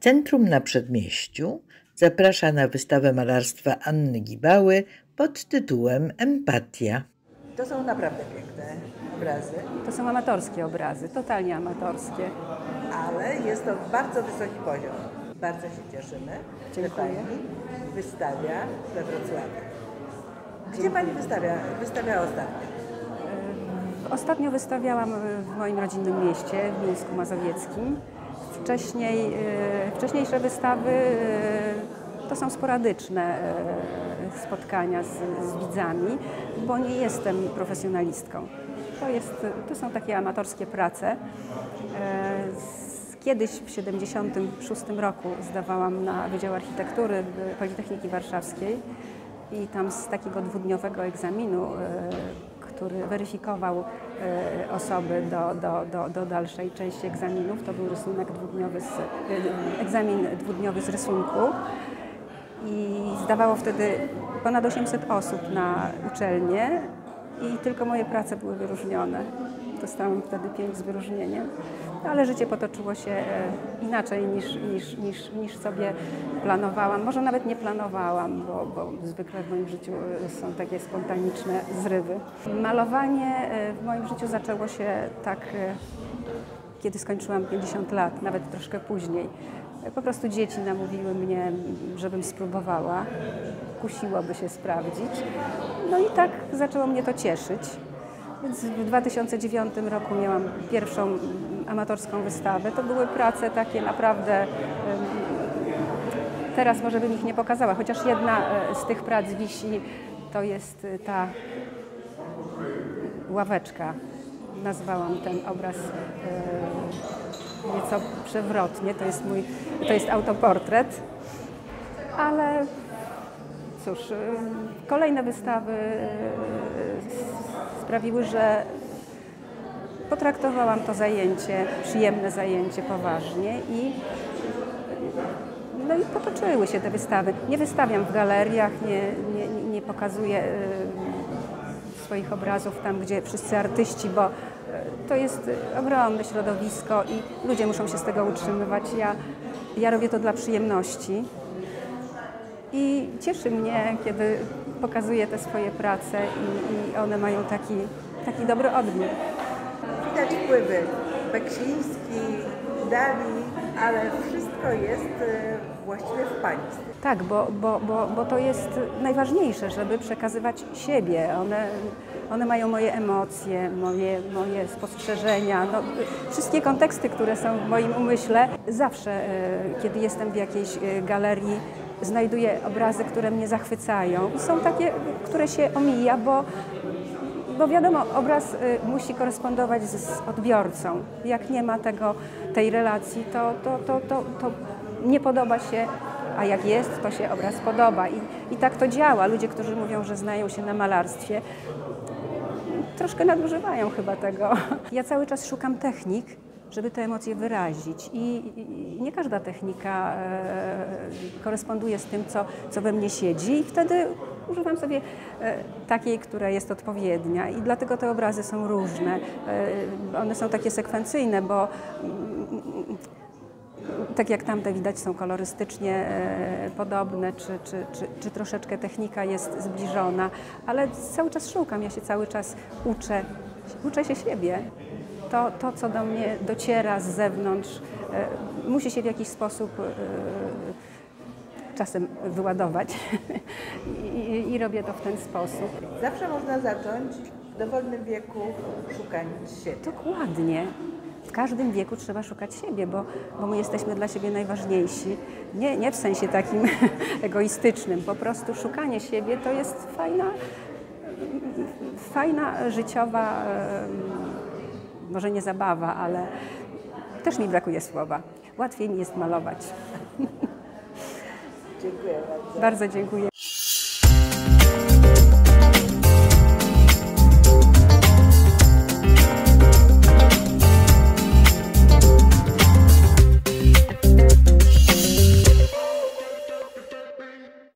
Centrum na Przedmieściu zaprasza na wystawę malarstwa Anny Gibały pod tytułem Empatia. To są naprawdę piękne obrazy. To są amatorskie obrazy, totalnie amatorskie. Ale jest to bardzo wysoki poziom. Bardzo się cieszymy, że Pani wystawia we Wrocławiu. Gdzie Pani wystawiała ostatnio? Ostatnio wystawiałam w moim rodzinnym mieście, w Mińsku Mazowieckim. Wcześniejsze wystawy to są sporadyczne spotkania z widzami, bo nie jestem profesjonalistką. To są takie amatorskie prace. Kiedyś w 1976 roku zdawałam na Wydział Architektury Politechniki Warszawskiej i tam z takiego dwudniowego egzaminu, który weryfikował osoby do dalszej części egzaminów. To był rysunek dwudniowy, egzamin dwudniowy z rysunku. I zdawało wtedy ponad 800 osób na uczelnię i tylko moje prace były wyróżnione. Dostałam wtedy 5 z wyróżnieniem, ale życie potoczyło się inaczej niż sobie planowałam. Może nawet nie planowałam, bo zwykle w moim życiu są takie spontaniczne zrywy. Malowanie w moim życiu zaczęło się tak, kiedy skończyłam 50 lat, nawet troszkę później. Po prostu dzieci namówiły mnie, żebym spróbowała, kusiłoby się sprawdzić. No i tak zaczęło mnie to cieszyć. Więc w 2009 roku miałam pierwszą amatorską wystawę. To były prace takie naprawdę, teraz może bym ich nie pokazała, chociaż jedna z tych prac wisi, to jest ta ławeczka. Nazwałam ten obraz nieco przewrotnie, to jest autoportret, ale cóż, kolejne wystawy sprawiły, że potraktowałam to zajęcie, przyjemne zajęcie, poważnie i potoczyły się te wystawy. Nie wystawiam w galeriach, nie pokazuję swoich obrazów tam, gdzie wszyscy artyści, bo to jest ogromne środowisko i ludzie muszą się z tego utrzymywać. Ja robię to dla przyjemności i cieszy mnie, kiedy pokazuję te swoje prace i one mają taki dobry odbiór. Widać wpływy Beksiński, Dali, ale wszystko jest właściwie w Pani. Tak, bo to jest najważniejsze, żeby przekazywać siebie. One mają moje emocje, moje spostrzeżenia, wszystkie konteksty, które są w moim umyśle. Zawsze, kiedy jestem w jakiejś galerii, znajduję obrazy, które mnie zachwycają i są takie, które się omija, bo wiadomo, obraz musi korespondować z odbiorcą. Jak nie ma tej relacji, to nie podoba się, a jak jest, to się obraz podoba. I tak to działa. Ludzie, którzy mówią, że znają się na malarstwie, troszkę nadużywają chyba tego. Ja cały czas szukam technik, żeby te emocje wyrazić. I nie każda technika koresponduje z tym, co we mnie siedzi i wtedy używam sobie takiej, która jest odpowiednia i dlatego te obrazy są różne. One są takie sekwencyjne, bo tak jak tamte widać, są kolorystycznie podobne, czy troszeczkę technika jest zbliżona, ale cały czas szukam, ja się cały czas uczę się siebie. To, co do mnie dociera z zewnątrz, musi się w jakiś sposób czasem wyładować i robię to w ten sposób. Zawsze można zacząć w dowolnym wieku szukać siebie. Dokładnie. W każdym wieku trzeba szukać siebie, bo my jesteśmy dla siebie najważniejsi. Nie w sensie takim egoistycznym, po prostu szukanie siebie to jest fajna życiowa, może nie zabawa, ale też mi brakuje słowa. Łatwiej mi jest malować. Dziękuję bardzo. Bardzo dziękuję.